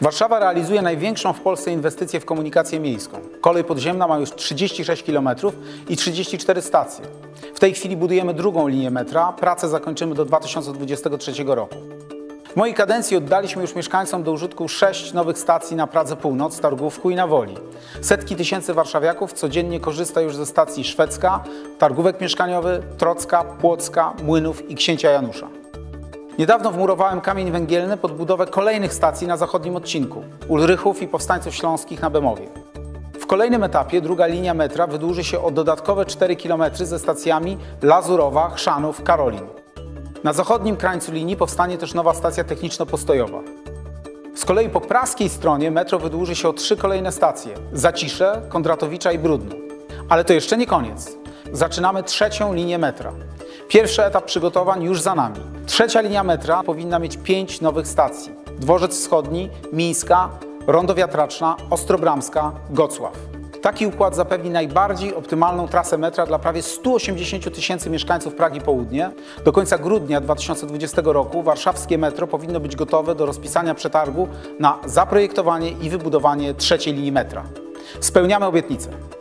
Warszawa realizuje największą w Polsce inwestycję w komunikację miejską. Kolej podziemna ma już 36 km i 34 stacje. W tej chwili budujemy drugą linię metra, pracę zakończymy do 2023 roku. W mojej kadencji oddaliśmy już mieszkańcom do użytku 6 nowych stacji na Pradze Północ, Targówku i na Woli. Setki tysięcy warszawiaków codziennie korzysta już ze stacji Szwedzka, Targówek Mieszkaniowy, Trocka, Płocka, Młynów i Księcia Janusza. Niedawno wmurowałem kamień węgielny pod budowę kolejnych stacji na zachodnim odcinku Ulrychów i Powstańców Śląskich na Bemowie. W kolejnym etapie druga linia metra wydłuży się o dodatkowe 4 km ze stacjami Lazurowa, Chrzanów, Karolin. Na zachodnim krańcu linii powstanie też nowa stacja techniczno-postojowa. Z kolei po praskiej stronie metro wydłuży się o 3 kolejne stacje – Zacisze, Kondratowicza i Brudno. Ale to jeszcze nie koniec. Zaczynamy trzecią linię metra. Pierwszy etap przygotowań już za nami. Trzecia linia metra powinna mieć 5 nowych stacji – Dworzec Wschodni, Mińska, Rondo Wiatraczna, Ostrobramska, Gocław. Taki układ zapewni najbardziej optymalną trasę metra dla prawie 180 tysięcy mieszkańców Pragi Południe. Do końca grudnia 2020 roku warszawskie metro powinno być gotowe do rozpisania przetargu na zaprojektowanie i wybudowanie trzeciej linii metra. Spełniamy obietnicę.